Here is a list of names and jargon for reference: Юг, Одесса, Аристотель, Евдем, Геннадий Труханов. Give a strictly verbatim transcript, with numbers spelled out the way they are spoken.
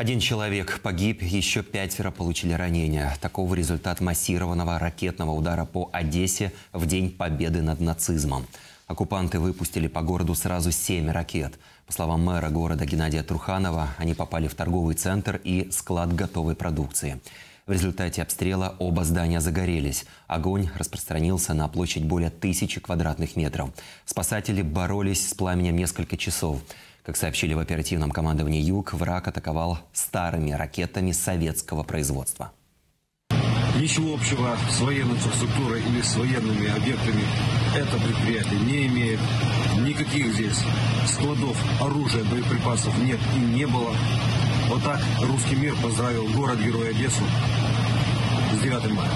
Один человек погиб, еще пятеро получили ранения. Таков результат массированного ракетного удара по Одессе в День Победы над нацизмом. Оккупанты выпустили по городу сразу семь ракет. По словам мэра города Геннадия Труханова, они попали в торговый центр и склад готовой продукции. В результате обстрела оба здания загорелись. Огонь распространился на площадь более тысячи квадратных метров. Спасатели боролись с пламенем несколько часов. Как сообщили в оперативном командовании «Юг», враг атаковал старыми ракетами советского производства. Ничего общего с военной инфраструктурой или с военными объектами это предприятие не имеет. Никаких здесь складов оружия, боеприпасов нет и не было. Вот так русский мир поздравил город-герой Одессу с девятым мая.